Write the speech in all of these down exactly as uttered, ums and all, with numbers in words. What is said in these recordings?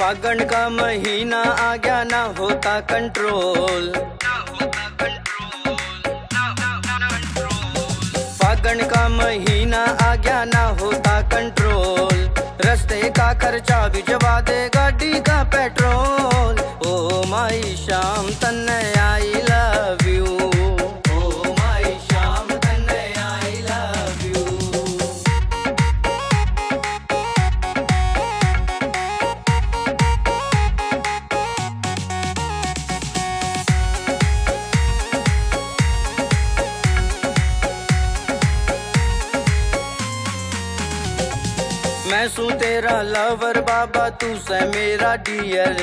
फागण का महीना आ गया ना होता कंट्रोल, ना होता कंट्रोल, ना होता कंट्रोल। फागण का महीना आ गया ना होता कंट्रोल, रस्ते का खर्चा भिजवा दे गाड़ी का पेट्रोल। ओ माई श्याम तन्ने आई लव यू। मैं सू तेरा लवर बाबा, तू से मेरा डियर,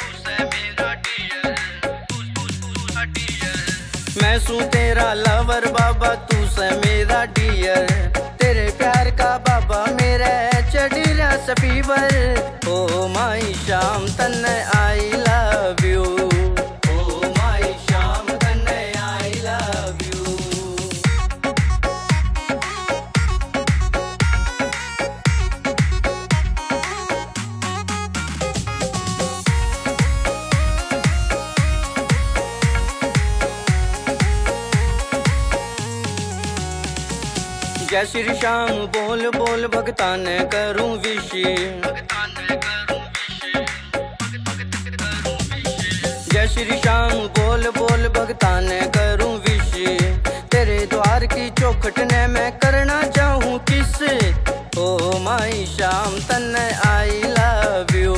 तू से मेरा डियर, तू तू डियर। मैं सू तेरा लवर बाबा, तू से मेरा डियर, तेरे प्यार का बाबा मेरा चढ़ीरा सफीवर। ओ माई श्याम तन्ने I love you. Oh my Shyam तन्ने आई लव यू। जय श्री श्याम बोल बोल भक्ता ने करूं विशी, जय श्री श्याम बोल बोल भक्ता ने करूं विशी, तेरे द्वार की चौखट ने मैं करना चाहूं किस। ओ माई श्याम तन्ने आई लव यू।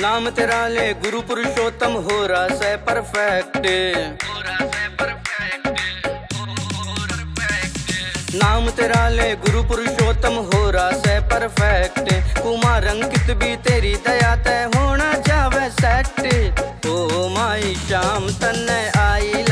नाम तेरा ले गुरु पुरुषोत्तम, हो रहा से परफेक्ट, हो रहा से परफेक्ट। नाम तेरा ले गुरु पुरुषोत्तम, हो रहा से परफेक्ट। कुमार अंकित भी तेरी दया तय होना चाहे सेट। ओ माई श्याम तन्ने आई।